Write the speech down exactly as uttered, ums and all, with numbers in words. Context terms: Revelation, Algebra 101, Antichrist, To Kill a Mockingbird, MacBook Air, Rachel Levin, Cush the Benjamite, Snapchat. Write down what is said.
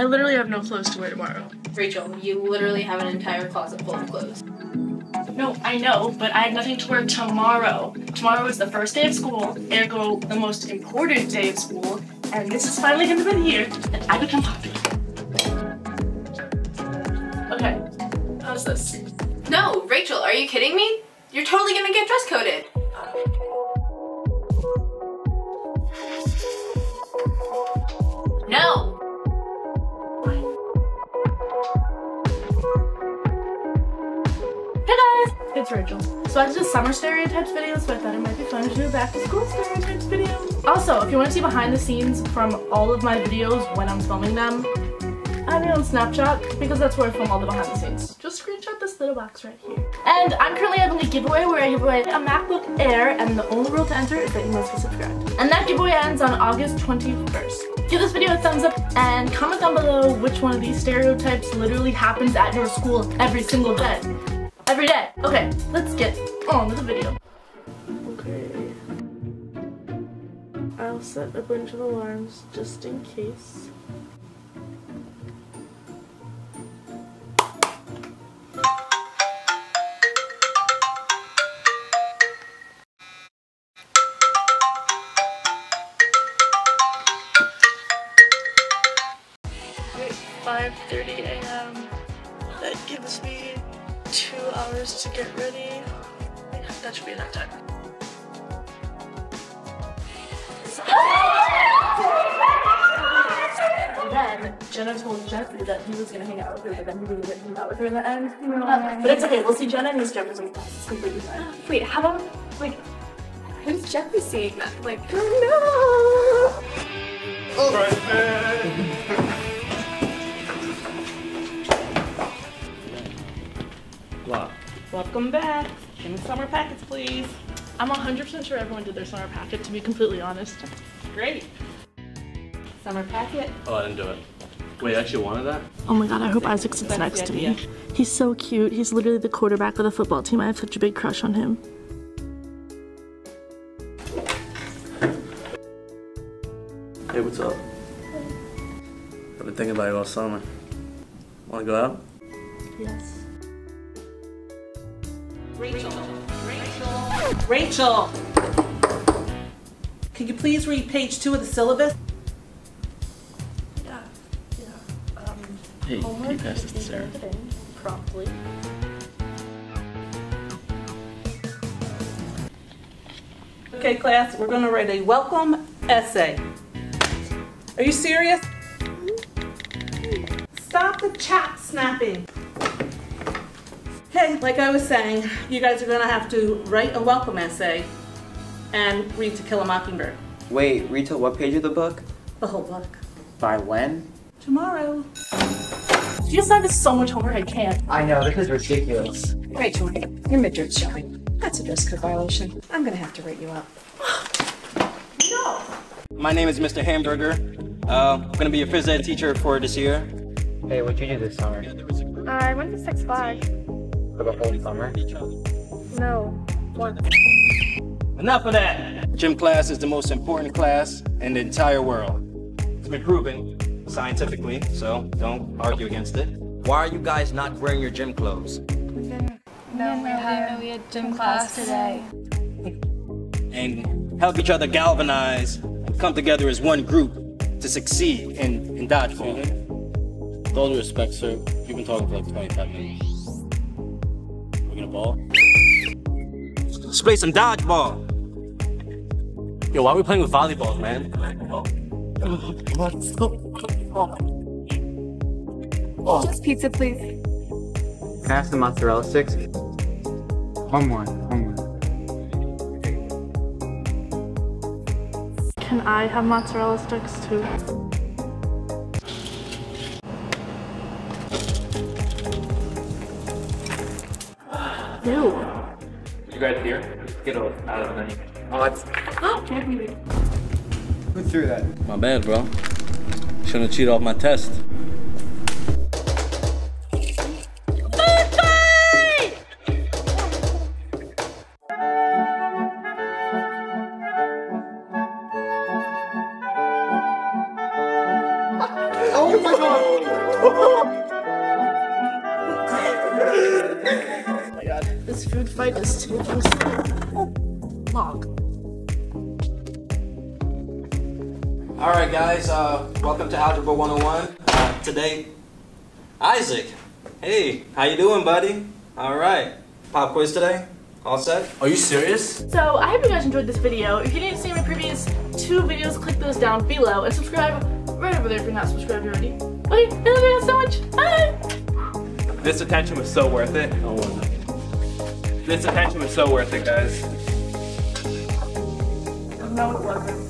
I literally have no clothes to wear tomorrow. Rachel, you literally have an entire closet full of clothes. No, I know, but I have nothing to wear tomorrow. Tomorrow is the first day of school, ergo the most important day of school, and this is finally going to be the year that I become popular. Okay, how's this? No, Rachel, are you kidding me? You're totally going to get dress coded. No! It's Rachel. So I did a summer stereotypes video, so I thought it might be fun to do a back to school stereotypes video. Also, if you want to see behind the scenes from all of my videos when I'm filming them, I'm on Snapchat because that's where I film all the behind the scenes. Just screenshot this little box right here. And I'm currently having a giveaway where I give away a MacBook Air, and the only rule to enter is that you must be subscribed. And that giveaway ends on August twenty-first. Give this video a thumbs up and comment down below which one of these stereotypes literally happens at your school every single day. Every day. Okay, let's get on with the video. Okay. I'll set a bunch of alarms just in case. five thirty a m That gives me two hours to get ready. That should be enough time. And then Jenna told Jeffrey that he was gonna hang out with her, but then he really didn't hang out with her in the end. Um, but it's okay, we'll see Jenna and his Jeffrey's like, that's completely fine. Wait, how about, like, who's Jeffrey seeing that? Like, oh no! Oh. Right there. Welcome back. Give me summer packets, please. I'm one hundred percent sure everyone did their summer packet, to be completely honest. Great. Summer packet. Oh, I didn't do it. Wait, I actually wanted that? Oh my god, I hope Isaac sits next to me. He's so cute. He's literally the quarterback of the football team. I have such a big crush on him. Hey, what's up? I've been thinking about you all summer. Wanna go out? Yes. Rachel. Rachel. Rachel. Can you please read page two of the syllabus? Yeah. Yeah. Um, hey, can you pass this to Sarah? Promptly. Okay, class, we're going to write a welcome essay. Are you serious? Stop the chat snapping. Hey, like I was saying, you guys are going to have to write a welcome essay and read To Kill a Mockingbird. Wait, read to what page of the book? The whole book. By when? Tomorrow. You just have so much homework, I can't. I know, this is ridiculous. Rachel, your midriff's showing. That's a dress code violation. I'm going to have to rate you up. No! My name is Mister Hamburger. Uh, I'm going to be a phys ed teacher for this year. Hey, what'd you do this summer? Uh, I went to Six Flags. For the whole summer? No. Once. Enough of that! Gym class is the most important class in the entire world. It's been proven scientifically, so don't argue against it. Why are you guys not wearing your gym clothes? We didn't. No, we had, we had gym class today. And help each other galvanize and come together as one group to succeed in, in dodgeball. With all due respect, sir, you've been talking for like twenty-five minutes. Ball. Let's play some dodgeball. Yo, why are we playing with volleyballs, man? Oh. Just pizza, please. Can I have some mozzarella sticks? One more, one more. Can I have mozzarella sticks too? Ew. You guys here? Get out of the menu. Oh, it's. Oh, can't be there. Who threw that? My bad, bro. Shouldn't cheat off my test. Oh, Oh my god! Oh my god, this food fight is too close. Oh, log. Alright guys, uh, welcome to Algebra one oh one. Uh, today, Isaac. Hey, how you doing, buddy? Alright. Pop quiz today? All set? Are you serious? So, I hope you guys enjoyed this video. If you didn't see my previous two videos, click those down below and subscribe right over there if you're not subscribed already. Okay, I love you guys so much. Bye! This attention was so worth it. Oh, wow. This attention was so worth it, guys. No, it wasn't.